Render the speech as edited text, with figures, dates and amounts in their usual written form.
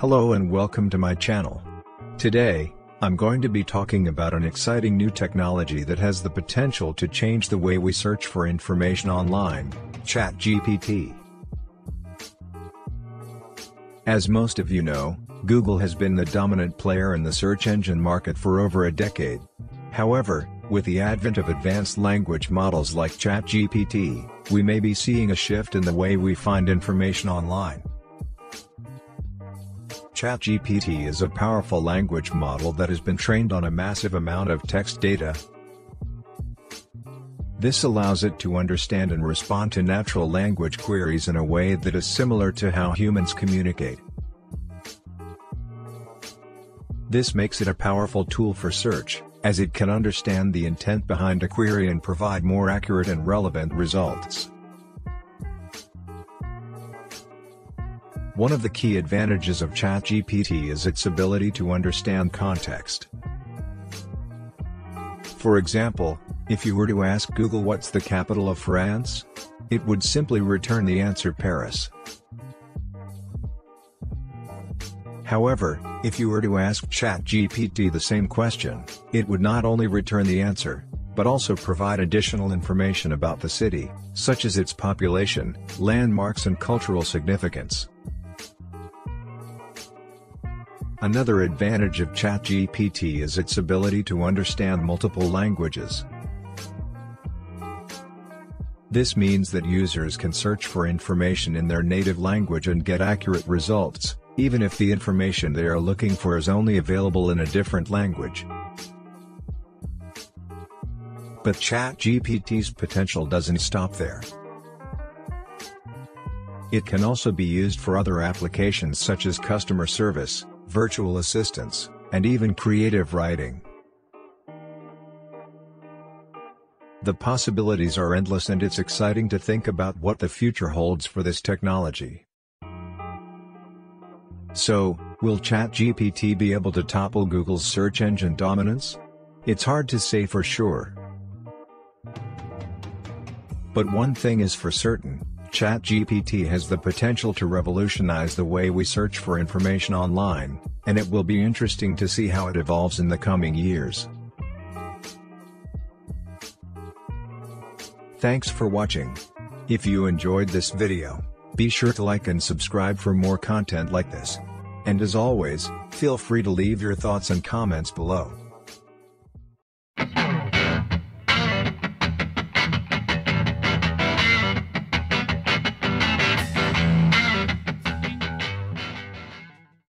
Hello and welcome to my channel. Today, I'm going to be talking about an exciting new technology that has the potential to change the way we search for information online, ChatGPT. As most of you know, Google has been the dominant player in the search engine market for over a decade. However, with the advent of advanced language models like ChatGPT, we may be seeing a shift in the way we find information online. ChatGPT is a powerful language model that has been trained on a massive amount of text data. This allows it to understand and respond to natural language queries in a way that is similar to how humans communicate. This makes it a powerful tool for search, as it can understand the intent behind a query and provide more accurate and relevant results. One of the key advantages of ChatGPT is its ability to understand context. For example, if you were to ask Google what's the capital of France, it would simply return the answer Paris. However, if you were to ask ChatGPT the same question, it would not only return the answer, but also provide additional information about the city, such as its population, landmarks and cultural significance. Another advantage of ChatGPT is its ability to understand multiple languages. This means that users can search for information in their native language and get accurate results, even if the information they are looking for is only available in a different language. But ChatGPT's potential doesn't stop there. It can also be used for other applications such as customer service, virtual assistants, and even creative writing. The possibilities are endless, and it's exciting to think about what the future holds for this technology. So, will ChatGPT be able to topple Google's search engine dominance? It's hard to say for sure. But one thing is for certain, ChatGPT has the potential to revolutionize the way we search for information online, and it will be interesting to see how it evolves in the coming years. Thanks for watching. If you enjoyed this video, be sure to like and subscribe for more content like this. And as always, feel free to leave your thoughts and comments below.